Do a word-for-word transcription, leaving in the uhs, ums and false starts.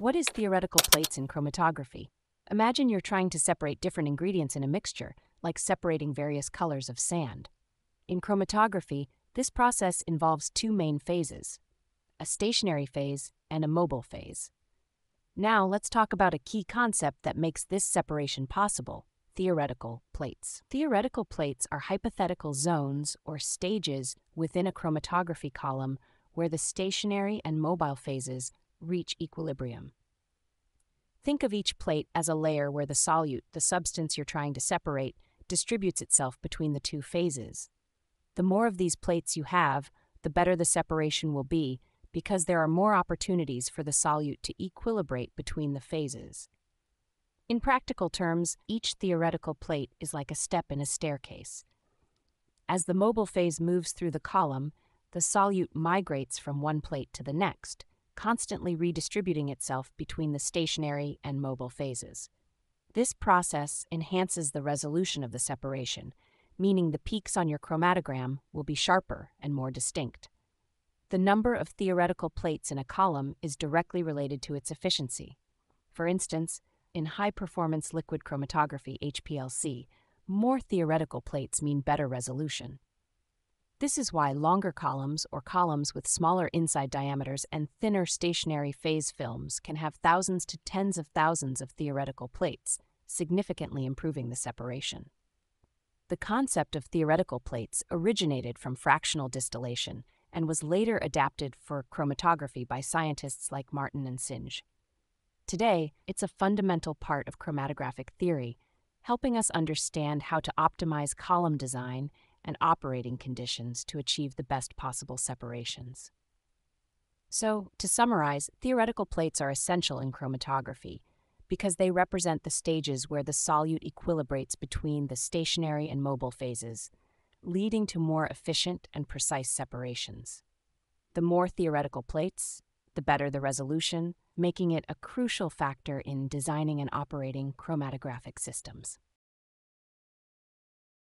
What is theoretical plates in chromatography? Imagine you're trying to separate different ingredients in a mixture, like separating various colors of sand. In chromatography, this process involves two main phases, a stationary phase and a mobile phase. Now let's talk about a key concept that makes this separation possible, theoretical plates. Theoretical plates are hypothetical zones or stages within a chromatography column where the stationary and mobile phases reach equilibrium. Think of each plate as a layer where the solute, the substance you're trying to separate, distributes itself between the two phases. The more of these plates you have, the better the separation will be, because there are more opportunities for the solute to equilibrate between the phases. In practical terms, each theoretical plate is like a step in a staircase. As the mobile phase moves through the column, the solute migrates from one plate to the next, constantly redistributing itself between the stationary and mobile phases. This process enhances the resolution of the separation, meaning the peaks on your chromatogram will be sharper and more distinct. The number of theoretical plates in a column is directly related to its efficiency. For instance, in high-performance liquid chromatography H P L C, more theoretical plates mean better resolution. This is why longer columns or columns with smaller inside diameters and thinner stationary phase films can have thousands to tens of thousands of theoretical plates, significantly improving the separation. The concept of theoretical plates originated from fractional distillation and was later adapted for chromatography by scientists like Martin and Synge. Today, it's a fundamental part of chromatographic theory, helping us understand how to optimize column design and operating conditions to achieve the best possible separations. So, to summarize, theoretical plates are essential in chromatography because they represent the stages where the solute equilibrates between the stationary and mobile phases, leading to more efficient and precise separations. The more theoretical plates, the better the resolution, making it a crucial factor in designing and operating chromatographic systems.